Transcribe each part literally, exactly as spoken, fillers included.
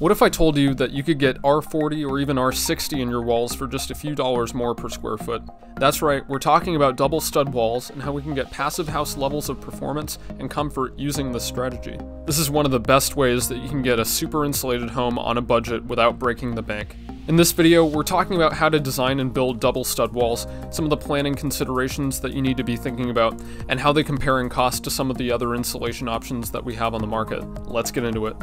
What if I told you that you could get R forty or even R sixty in your walls for just a few dollars more per square foot? That's right, we're talking about double stud walls and how we can get passive house levels of performance and comfort using this strategy. This is one of the best ways that you can get a super insulated home on a budget without breaking the bank. In this video, we're talking about how to design and build double stud walls, some of the planning considerations that you need to be thinking about, and how they compare in cost to some of the other insulation options that we have on the market. Let's get into it.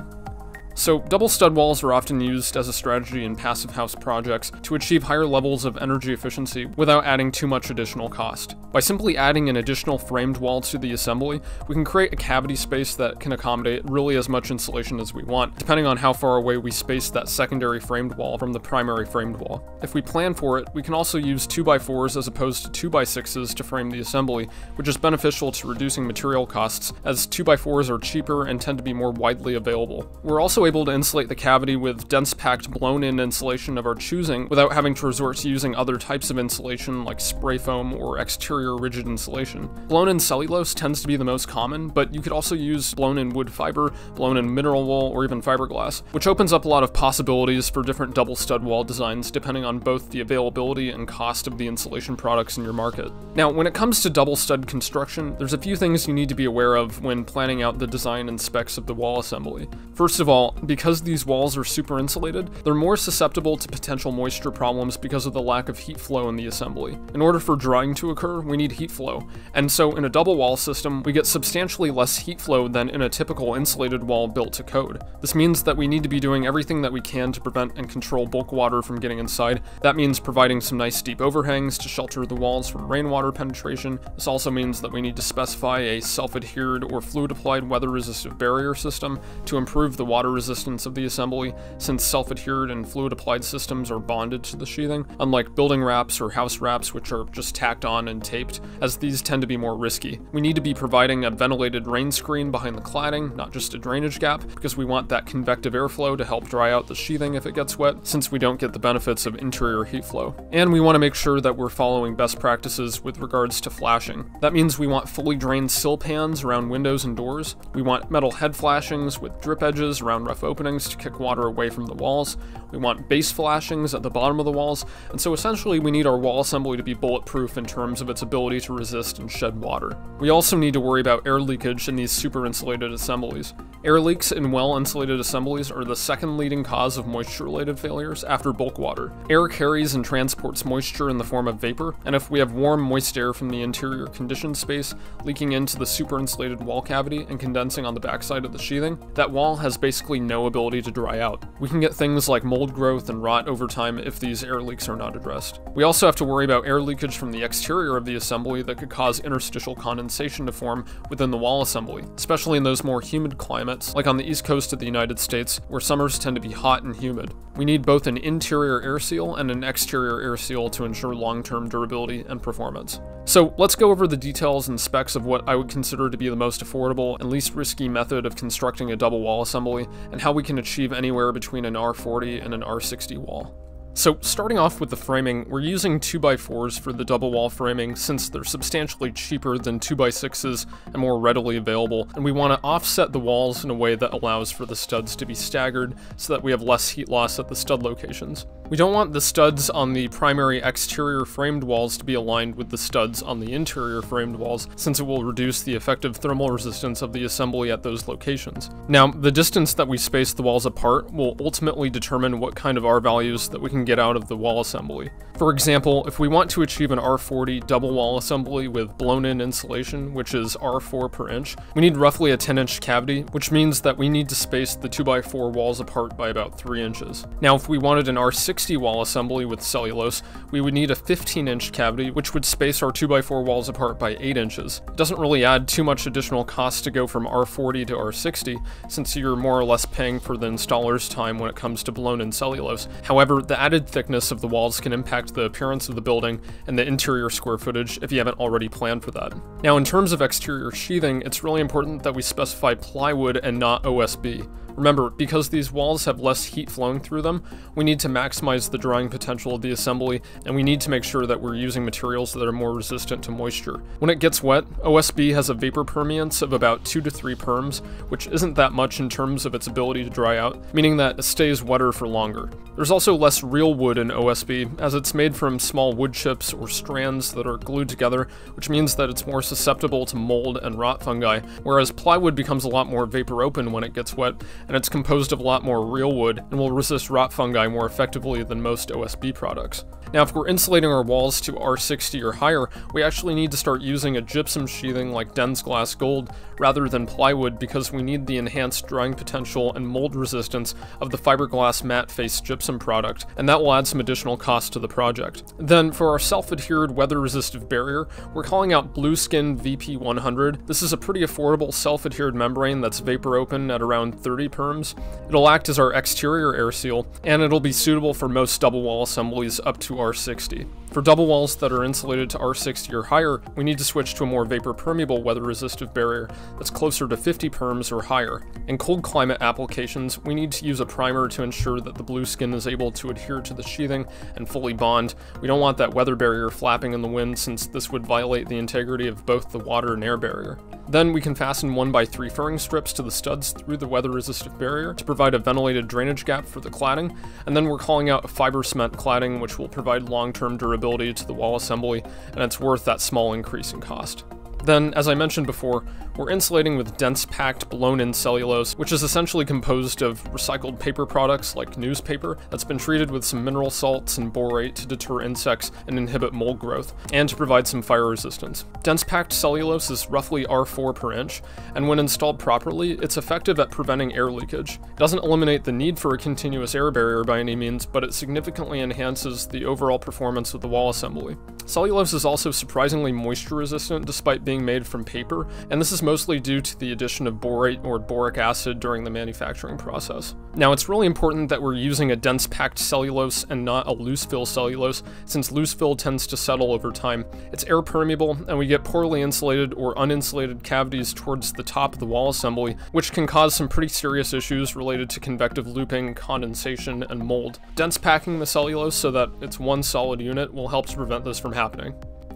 So, double stud walls are often used as a strategy in passive house projects to achieve higher levels of energy efficiency without adding too much additional cost. By simply adding an additional framed wall to the assembly, we can create a cavity space that can accommodate really as much insulation as we want, depending on how far away we space that secondary framed wall from the primary framed wall. If we plan for it, we can also use two by fours as opposed to two by sixes to frame the assembly, which is beneficial to reducing material costs, as two by fours are cheaper and tend to be more widely available. We're also able to insulate the cavity with dense packed blown-in insulation of our choosing without having to resort to using other types of insulation like spray foam or exterior rigid insulation. Blown-in cellulose tends to be the most common, but you could also use blown-in wood fiber, blown-in mineral wool, or even fiberglass, which opens up a lot of possibilities for different double stud wall designs depending on both the availability and cost of the insulation products in your market. Now, when it comes to double stud construction, there's a few things you need to be aware of when planning out the design and specs of the wall assembly. First of all, because these walls are super insulated, they're more susceptible to potential moisture problems because of the lack of heat flow in the assembly. In order for drying to occur, we need heat flow, and so in a double wall system, we get substantially less heat flow than in a typical insulated wall built to code. This means that we need to be doing everything that we can to prevent and control bulk water from getting inside. That means providing some nice deep overhangs to shelter the walls from rainwater penetration. This also means that we need to specify a self-adhered or fluid-applied weather-resistive barrier system to improve the water resistance resistance of the assembly, since self-adhered and fluid-applied systems are bonded to the sheathing, unlike building wraps or house wraps, which are just tacked on and taped, as these tend to be more risky. We need to be providing a ventilated rain screen behind the cladding, not just a drainage gap, because we want that convective airflow to help dry out the sheathing if it gets wet, since we don't get the benefits of interior heat flow. And we want to make sure that we're following best practices with regards to flashing. That means we want fully drained sill pans around windows and doors, we want metal head flashings with drip edges around rough openings to kick water away from the walls, we want base flashings at the bottom of the walls, and so essentially we need our wall assembly to be bulletproof in terms of its ability to resist and shed water. We also need to worry about air leakage in these super insulated assemblies. Air leaks in well-insulated assemblies are the second leading cause of moisture-related failures after bulk water. Air carries and transports moisture in the form of vapor, and if we have warm, moist air from the interior conditioned space leaking into the super insulated wall cavity and condensing on the backside of the sheathing, that wall has basically no ability to dry out. We can get things like mold growth and rot over time if these air leaks are not addressed. We also have to worry about air leakage from the exterior of the assembly that could cause interstitial condensation to form within the wall assembly, especially in those more humid climates, like on the east coast of the United States, where summers tend to be hot and humid. We need both an interior air seal and an exterior air seal to ensure long-term durability and performance. So let's go over the details and specs of what I would consider to be the most affordable and least risky method of constructing a double wall assembly, and how we can achieve anywhere between an R forty and an R sixty wall. So starting off with the framing, we're using two by fours for the double wall framing since they're substantially cheaper than two by sixes and more readily available, and we want to offset the walls in a way that allows for the studs to be staggered so that we have less heat loss at the stud locations. We don't want the studs on the primary exterior framed walls to be aligned with the studs on the interior framed walls, since it will reduce the effective thermal resistance of the assembly at those locations. Now, the distance that we space the walls apart will ultimately determine what kind of R values that we can get out of the wall assembly. For example, if we want to achieve an R forty double wall assembly with blown-in insulation, which is R four per inch, we need roughly a ten inch cavity, which means that we need to space the two by four walls apart by about three inches. Now, if we wanted an R sixty wall assembly with cellulose, we would need a fifteen inch cavity, which would space our two by four walls apart by eight inches. It doesn't really add too much additional cost to go from R forty to R sixty, since you're more or less paying for the installer's time when it comes to blown-in cellulose. However, the added thickness of the walls can impact the appearance of the building and the interior square footage if you haven't already planned for that. Now, in terms of exterior sheathing, it's really important that we specify plywood and not O S B. Remember, because these walls have less heat flowing through them, we need to maximize the drying potential of the assembly, and we need to make sure that we're using materials that are more resistant to moisture. When it gets wet, O S B has a vapor permeance of about two to three perms, which isn't that much in terms of its ability to dry out, meaning that it stays wetter for longer. There's also less real wood in O S B, as it's made from small wood chips or strands that are glued together, which means that it's more susceptible to mold and rot fungi, whereas plywood becomes a lot more vapor open when it gets wet, and it's composed of a lot more real wood and will resist rot fungi more effectively than most O S B products. Now, if we're insulating our walls to R sixty or higher, we actually need to start using a gypsum sheathing like Dens Glass Gold rather than plywood, because we need the enhanced drying potential and mold resistance of the fiberglass matte face gypsum product, and that will add some additional cost to the project. Then, for our self-adhered weather-resistive barrier, we're calling out Blueskin V P one hundred. This is a pretty affordable self-adhered membrane that's vapor open at around thirty perms. It'll act as our exterior air seal, and it'll be suitable for most double wall assemblies up to R sixty. For double walls that are insulated to R sixty or higher, we need to switch to a more vapor permeable weather resistive barrier that's closer to fifty perms or higher. In cold climate applications, we need to use a primer to ensure that the blue skin is able to adhere to the sheathing and fully bond. We don't want that weather barrier flapping in the wind, since this would violate the integrity of both the water and air barrier. Then we can fasten one by three furring strips to the studs through the weather resistive barrier to provide a ventilated drainage gap for the cladding, and then we're calling out a fiber cement cladding, which will provide long-term durability to the wall assembly, and it's worth that small increase in cost. Then, as I mentioned before, we're insulating with dense packed blown-in cellulose, which is essentially composed of recycled paper products like newspaper that's been treated with some mineral salts and borate to deter insects and inhibit mold growth, and to provide some fire resistance. Dense packed cellulose is roughly R four per inch, and when installed properly, it's effective at preventing air leakage. It doesn't eliminate the need for a continuous air barrier by any means, but it significantly enhances the overall performance of the wall assembly. Cellulose is also surprisingly moisture resistant despite being made from paper, and this is mostly due to the addition of borate or boric acid during the manufacturing process. Now, it's really important that we're using a dense packed cellulose and not a loose fill cellulose, since loose fill tends to settle over time. It's air permeable, and we get poorly insulated or uninsulated cavities towards the top of the wall assembly, which can cause some pretty serious issues related to convective looping, condensation, and mold. Dense packing the cellulose so that it's one solid unit will help to prevent this from happening.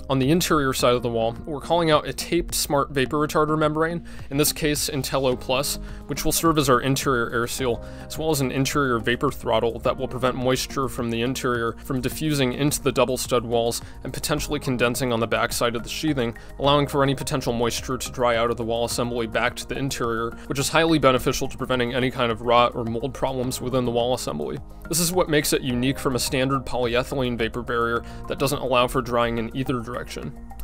On the interior side of the wall, we're calling out a taped smart vapor retarder membrane, in this case Intello Plus, which will serve as our interior air seal, as well as an interior vapor throttle that will prevent moisture from the interior from diffusing into the double stud walls and potentially condensing on the backside of the sheathing, allowing for any potential moisture to dry out of the wall assembly back to the interior, which is highly beneficial to preventing any kind of rot or mold problems within the wall assembly. This is what makes it unique from a standard polyethylene vapor barrier that doesn't allow for drying in either direction.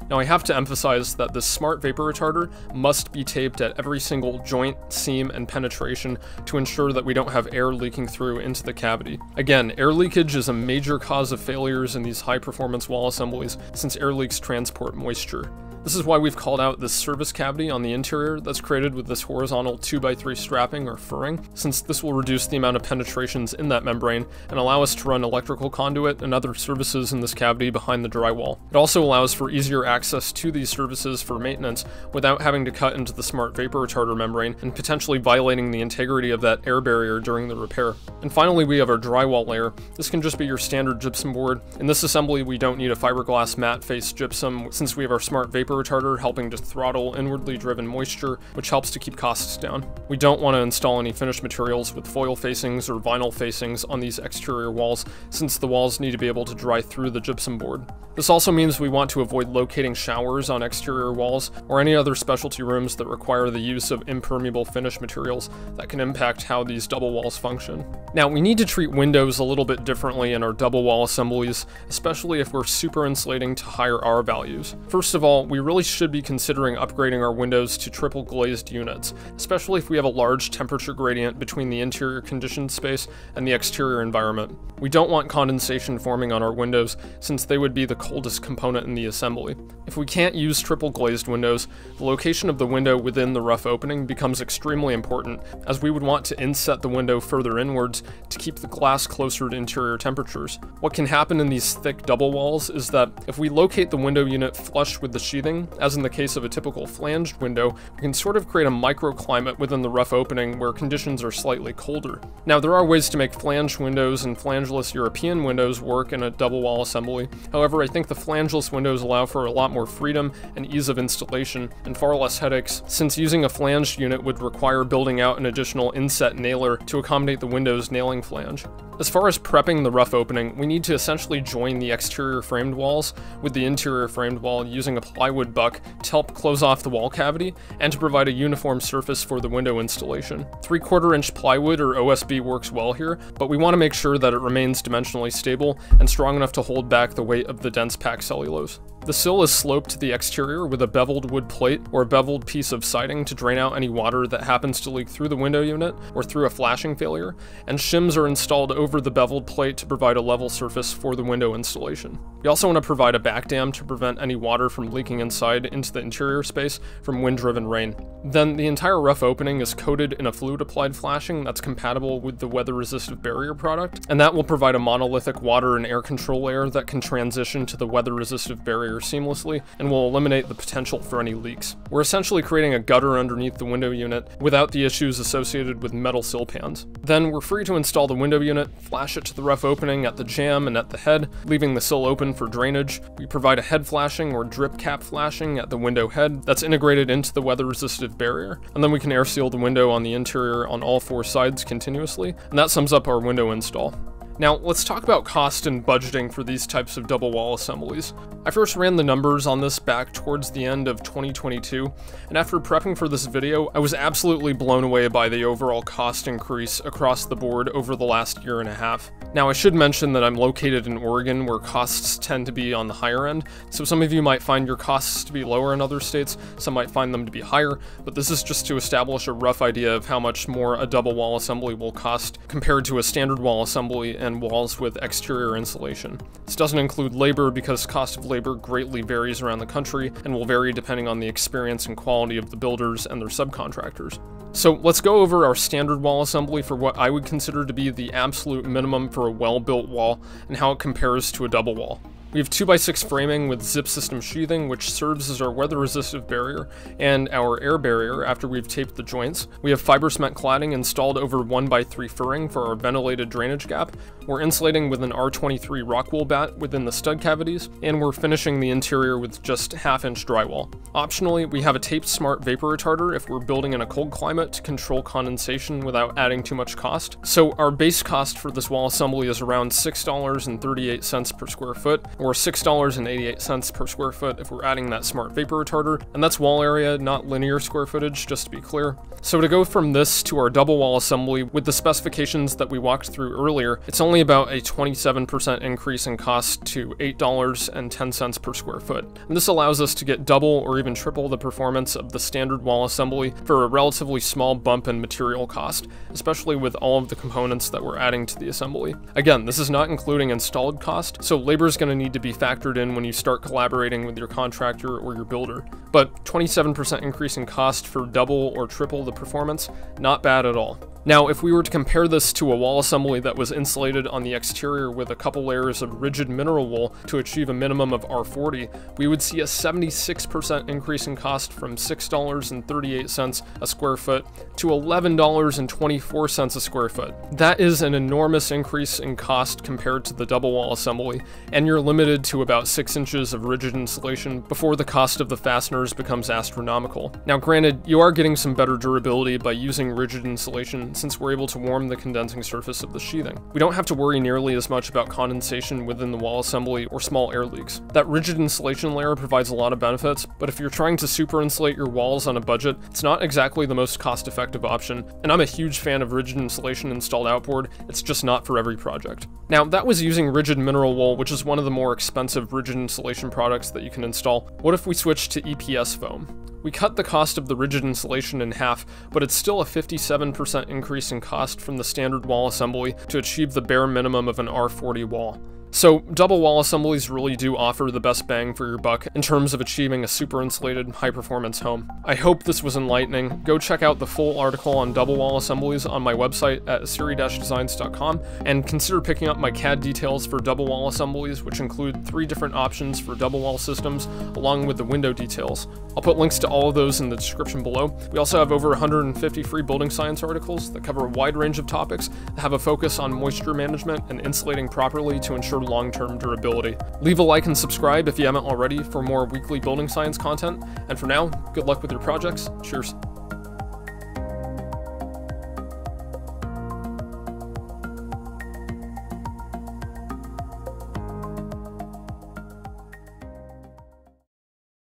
Now, I have to emphasize that this smart vapor retarder must be taped at every single joint, seam, and penetration to ensure that we don't have air leaking through into the cavity. Again, air leakage is a major cause of failures in these high-performance wall assemblies, since air leaks transport moisture. This is why we've called out this service cavity on the interior that's created with this horizontal two by three strapping or furring, since this will reduce the amount of penetrations in that membrane and allow us to run electrical conduit and other services in this cavity behind the drywall. It also allows for easier access to these services for maintenance without having to cut into the smart vapor retarder membrane and potentially violating the integrity of that air barrier during the repair. And finally, we have our drywall layer. This can just be your standard gypsum board. In this assembly, we don't need a fiberglass matte face gypsum, since we have our smart vapor retarder helping to throttle inwardly driven moisture, which helps to keep costs down. We don't want to install any finished materials with foil facings or vinyl facings on these exterior walls, since the walls need to be able to dry through the gypsum board. This also means we want to avoid locating showers on exterior walls or any other specialty rooms that require the use of impermeable finished materials that can impact how these double walls function. Now, we need to treat windows a little bit differently in our double wall assemblies, especially if we're super insulating to higher R values. First of all, we really should be considering upgrading our windows to triple glazed units, especially if we have a large temperature gradient between the interior conditioned space and the exterior environment. We don't want condensation forming on our windows, since they would be the coldest component in the assembly. If we can't use triple glazed windows, the location of the window within the rough opening becomes extremely important, as we would want to inset the window further inwards to keep the glass closer to interior temperatures. What can happen in these thick double walls is that if we locate the window unit flush with the sheathing breathing, as in the case of a typical flanged window, we can sort of create a microclimate within the rough opening where conditions are slightly colder. Now, there are ways to make flanged windows and flangeless European windows work in a double wall assembly. However, I think the flangeless windows allow for a lot more freedom and ease of installation, and far less headaches, since using a flanged unit would require building out an additional inset nailer to accommodate the window's nailing flange. As far as prepping the rough opening, we need to essentially join the exterior framed walls with the interior framed wall using a plywood buck to help close off the wall cavity and to provide a uniform surface for the window installation. three quarter inch plywood or O S B works well here, but we want to make sure that it remains dimensionally stable and strong enough to hold back the weight of the dense packed cellulose. The sill is sloped to the exterior with a beveled wood plate or a beveled piece of siding to drain out any water that happens to leak through the window unit or through a flashing failure, and shims are installed over the beveled plate to provide a level surface for the window installation. We also want to provide a back dam to prevent any water from leaking inside into the interior space from wind-driven rain. Then the entire rough opening is coated in a fluid-applied flashing that's compatible with the weather-resistive barrier product, and that will provide a monolithic water and air control layer that can transition to the weather-resistive barrier seamlessly and will eliminate the potential for any leaks. We're essentially creating a gutter underneath the window unit without the issues associated with metal sill pans. Then we're free to install the window unit, flash it to the rough opening at the jamb and at the head, leaving the sill open for drainage. We provide a head flashing or drip cap flashing at the window head that's integrated into the weather resistive barrier, and then we can air seal the window on the interior on all four sides continuously, and that sums up our window install. Now, let's talk about cost and budgeting for these types of double wall assemblies. I first ran the numbers on this back towards the end of twenty twenty-two, and after prepping for this video, I was absolutely blown away by the overall cost increase across the board over the last year and a half. Now, I should mention that I'm located in Oregon, where costs tend to be on the higher end, so some of you might find your costs to be lower in other states, some might find them to be higher, but this is just to establish a rough idea of how much more a double wall assembly will cost compared to a standard wall assembly and walls with exterior insulation. This doesn't include labor, because cost of labor greatly varies around the country and will vary depending on the experience and quality of the builders and their subcontractors. So let's go over our standard wall assembly for what I would consider to be the absolute minimum for a well-built wall and how it compares to a double wall. We have two by six framing with zip system sheathing, which serves as our weather-resistive barrier and our air barrier after we've taped the joints. We have fiber cement cladding installed over one by three furring for our ventilated drainage gap. We're insulating with an R twenty-three rock wool bat within the stud cavities, and we're finishing the interior with just half-inch drywall. Optionally, we have a taped smart vapor retarder if we're building in a cold climate to control condensation without adding too much cost. So our base cost for this wall assembly is around six dollars and thirty-eight cents per square foot, or six dollars and eighty-eight cents per square foot if we're adding that smart vapor retarder, and that's wall area, not linear square footage, just to be clear. So to go from this to our double wall assembly with the specifications that we walked through earlier, it's only about a twenty-seven percent increase in cost to eight dollars and ten cents per square foot. And this allows us to get double or even triple the performance of the standard wall assembly for a relatively small bump in material cost, especially with all of the components that we're adding to the assembly. Again, this is not including installed cost, so labor's going to need to be factored in when you start collaborating with your contractor or your builder. But twenty-seven percent increase in cost for double or triple the performance, not bad at all. Now, if we were to compare this to a wall assembly that was insulated on the exterior with a couple layers of rigid mineral wool to achieve a minimum of R forty, we would see a seventy-six percent increase in cost from six dollars and thirty-eight cents a square foot to eleven dollars and twenty-four cents a square foot. That is an enormous increase in cost compared to the double wall assembly, and you're limited to about six inches of rigid insulation before the cost of the fasteners becomes astronomical. Now, granted, you are getting some better durability by using rigid insulation, since we're able to warm the condensing surface of the sheathing. We don't have to worry nearly as much about condensation within the wall assembly or small air leaks. That rigid insulation layer provides a lot of benefits, but if you're trying to super insulate your walls on a budget, it's not exactly the most cost-effective option, and I'm a huge fan of rigid insulation installed outboard. It's just not for every project. Now, that was using rigid mineral wool, which is one of the more expensive rigid insulation products that you can install. What if we switch to E P S foam? We cut the cost of the rigid insulation in half, but it's still a fifty-seven percent increase in cost from the standard wall assembly to achieve the bare minimum of an R forty wall. So double wall assemblies really do offer the best bang for your buck in terms of achieving a super insulated, high-performance home. I hope this was enlightening. Go check out the full article on double wall assemblies on my website at asiri dash designs dot com, and consider picking up my C A D details for double wall assemblies, which include three different options for double wall systems, along with the window details. I'll put links to all of those in the description below. We also have over one hundred fifty free building science articles that cover a wide range of topics that have a focus on moisture management and insulating properly to ensure long-term durability. Leave a like and subscribe if you haven't already for more weekly building science content, and for now, good luck with your projects. Cheers.